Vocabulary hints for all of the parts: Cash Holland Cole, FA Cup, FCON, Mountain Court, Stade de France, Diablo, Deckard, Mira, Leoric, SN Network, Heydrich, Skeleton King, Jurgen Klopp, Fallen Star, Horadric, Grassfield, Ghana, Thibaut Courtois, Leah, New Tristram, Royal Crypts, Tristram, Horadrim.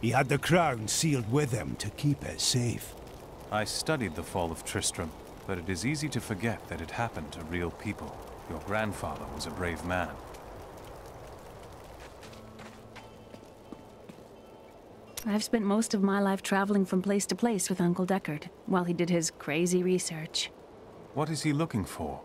He had the crown sealed with him to keep it safe. I studied the fall of Tristram, but it is easy to forget that it happened to real people. Your grandfather was a brave man. I've spent most of my life traveling from place to place with Uncle Deckard, while he did his crazy research. What is he looking for?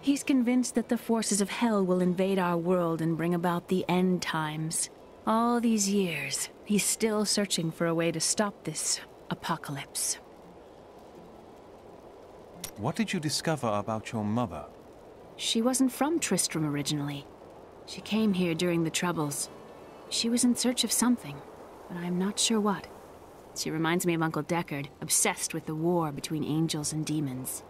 He's convinced that the forces of hell will invade our world and bring about the end times. All these years, he's still searching for a way to stop this apocalypse. What did you discover about your mother? She wasn't from Tristram originally. She came here during the Troubles. She was in search of something, but I'm not sure what. She reminds me of Uncle Deckard, obsessed with the war between angels and demons.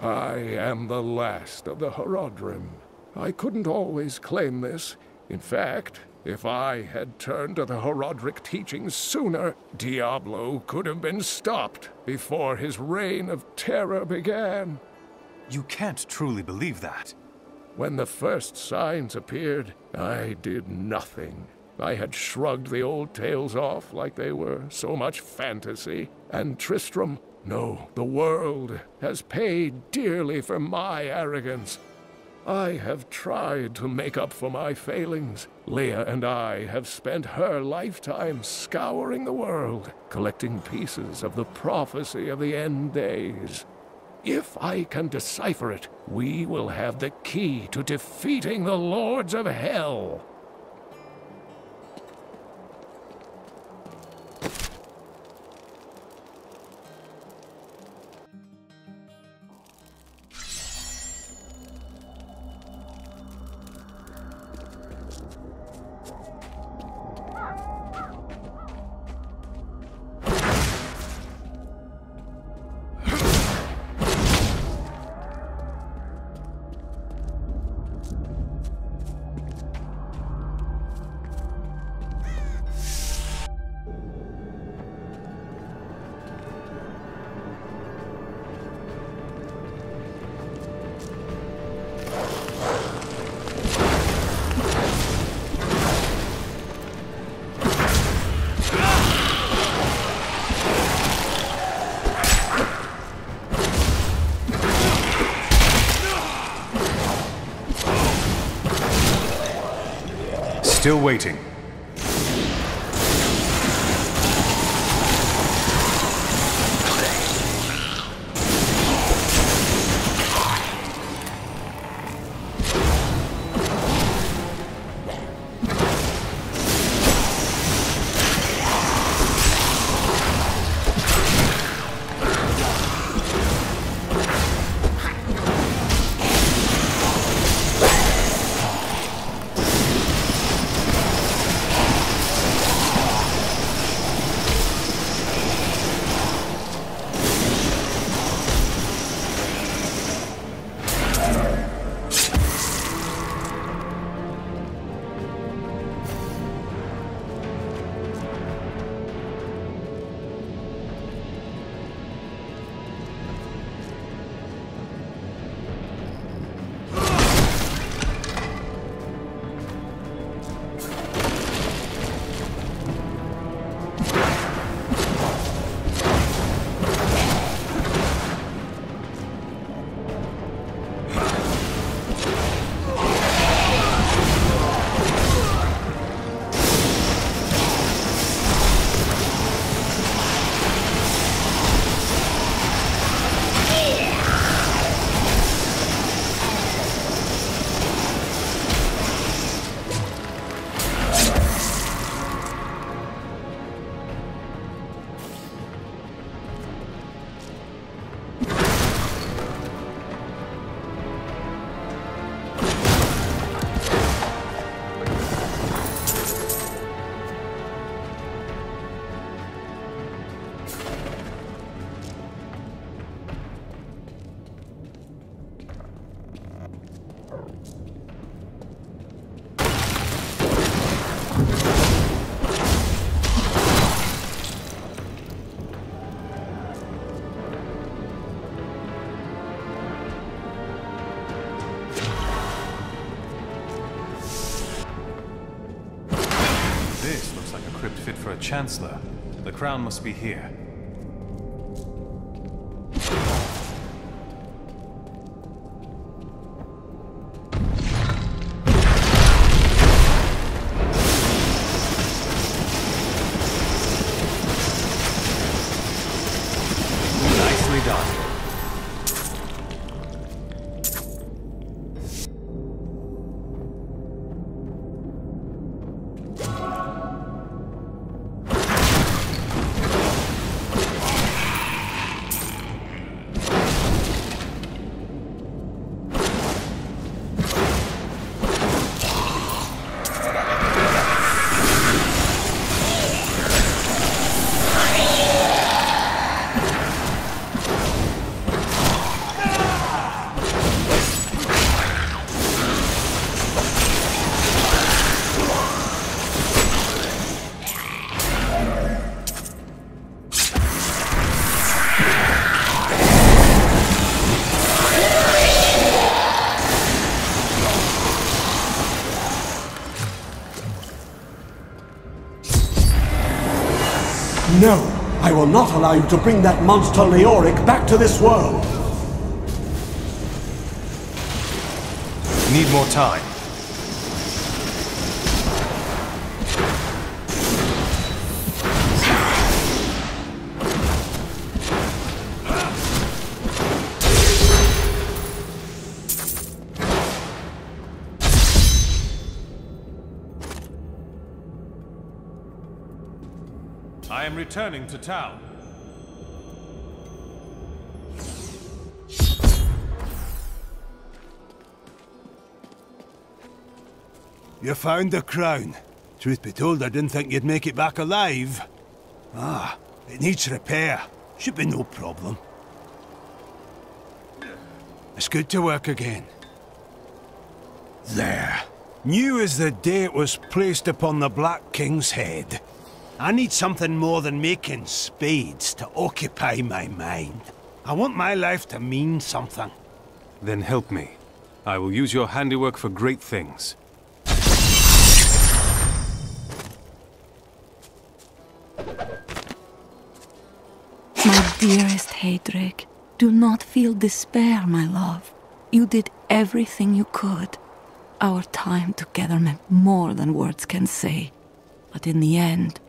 I am the last of the Horadrim. I couldn't always claim this. In fact, if I had turned to the Horadric teachings sooner, Diablo could have been stopped before his reign of terror began. You can't truly believe that. When the first signs appeared, I did nothing. I had shrugged the old tales off like they were so much fantasy, and Tristram... No, the world has paid dearly for my arrogance. I have tried to make up for my failings. Leah and I have spent her lifetime scouring the world, collecting pieces of the prophecy of the end days. If I can decipher it, we will have the key to defeating the lords of hell. Still waiting. This looks like a crypt fit for a chancellor. The crown must be here. No, I will not allow you to bring that monster Leoric back to this world. Need more time. Returning to town. You found the crown. Truth be told, I didn't think you'd make it back alive. Ah, it needs repair. Should be no problem. It's good to work again. There. New as the day it was placed upon the Black King's head. I need something more than making spades to occupy my mind. I want my life to mean something. Then help me. I will use your handiwork for great things. My dearest Heydrich, do not feel despair, my love. You did everything you could. Our time together meant more than words can say. But in the end,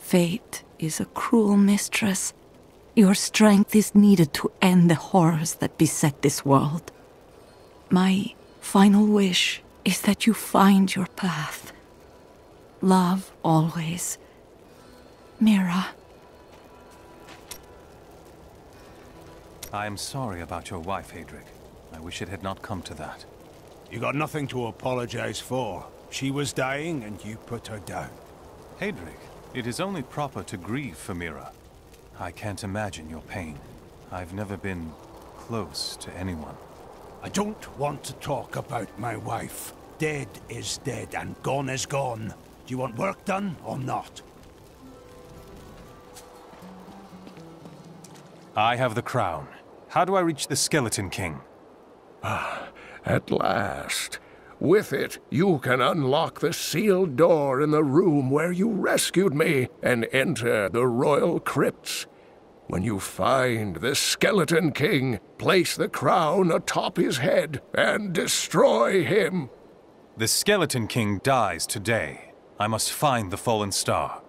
fate is a cruel mistress. Your strength is needed to end the horrors that beset this world. My final wish is that you find your path. Love always. Mira. I am sorry about your wife, Heydrich. I wish it had not come to that. You got nothing to apologize for. She was dying and you put her down. Heydrich. It is only proper to grieve for Mira. I can't imagine your pain. I've never been close to anyone. I don't want to talk about my wife. Dead is dead and gone is gone. Do you want work done or not? I have the crown. How do I reach the Skeleton King? Ah, at last. With it, you can unlock the sealed door in the room where you rescued me and enter the Royal Crypts. When you find the Skeleton King, place the crown atop his head and destroy him. The Skeleton King dies today. I must find the Fallen Star.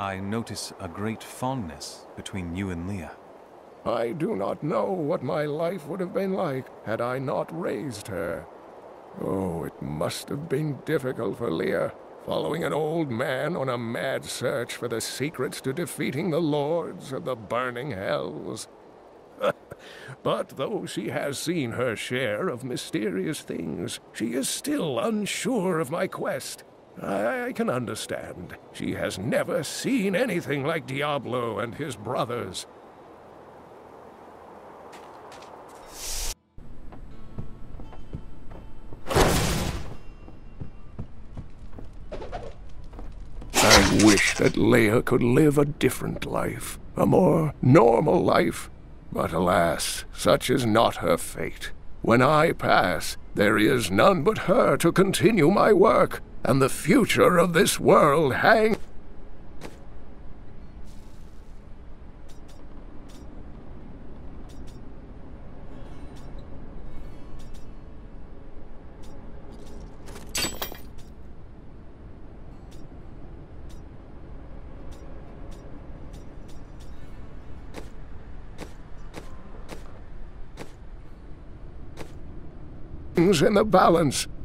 I notice a great fondness between you and Leah. I do not know what my life would have been like had I not raised her. Oh, it must have been difficult for Leah, following an old man on a mad search for the secrets to defeating the lords of the burning hells. But though she has seen her share of mysterious things, she is still unsure of my quest. I can understand. She has never seen anything like Diablo and his brothers. I wish that Leah could live a different life, a more normal life. But alas, such is not her fate. When I pass, there is none but her to continue my work, and the future of this world hangs. In the balance. Uncle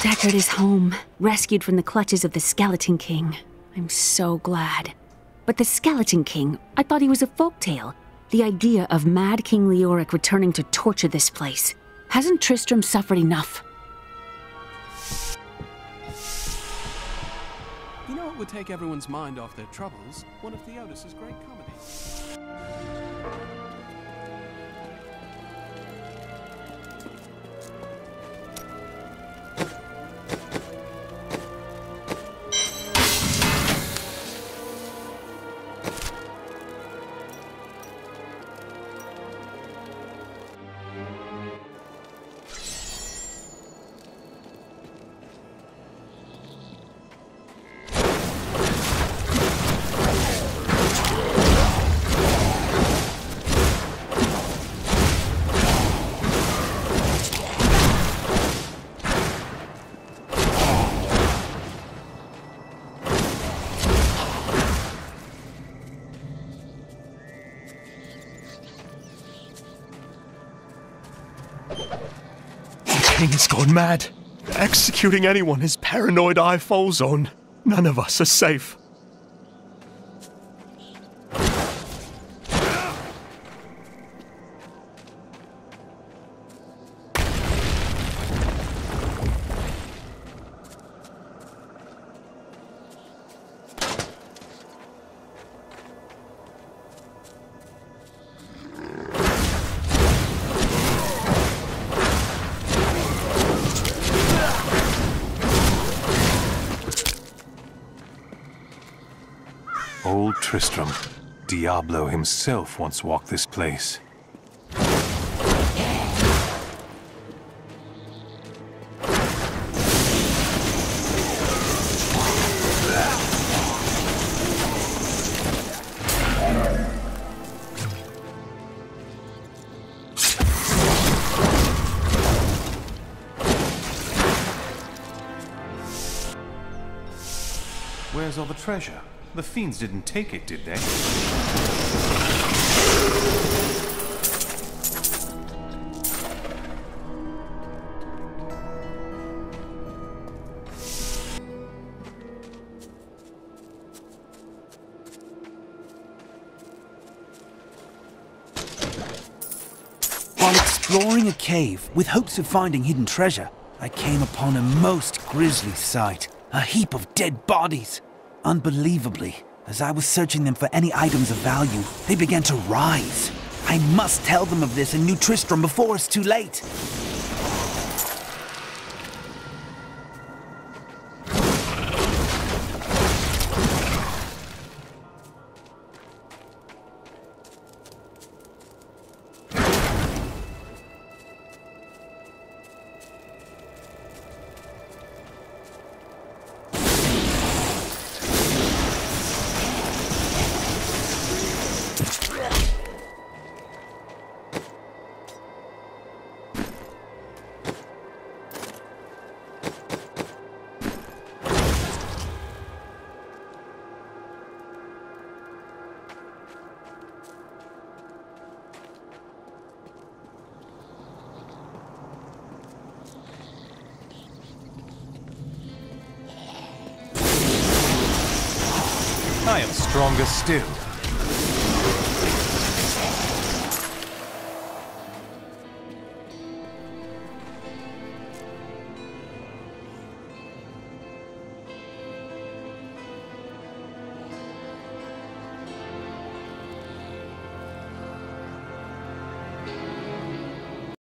Deckard is home, rescued from the clutches of the Skeleton King. I'm so glad. But the Skeleton King, I thought he was a folktale. The idea of Mad King Leoric returning to torture this place. Hasn't Tristram suffered enough? You know what would take everyone's mind off their troubles? One of Theodose's great comedies. He's gone mad. Executing anyone his paranoid eye falls on. None of us are safe. Old Tristram. Diablo himself once walked this place. Where's all the treasure? The fiends didn't take it, did they? While exploring a cave with hopes of finding hidden treasure, I came upon a most grisly sight, a heap of dead bodies. Unbelievably, as I was searching them for any items of value, they began to rise. I must tell them of this in New Tristram before it's too late. Stronger still.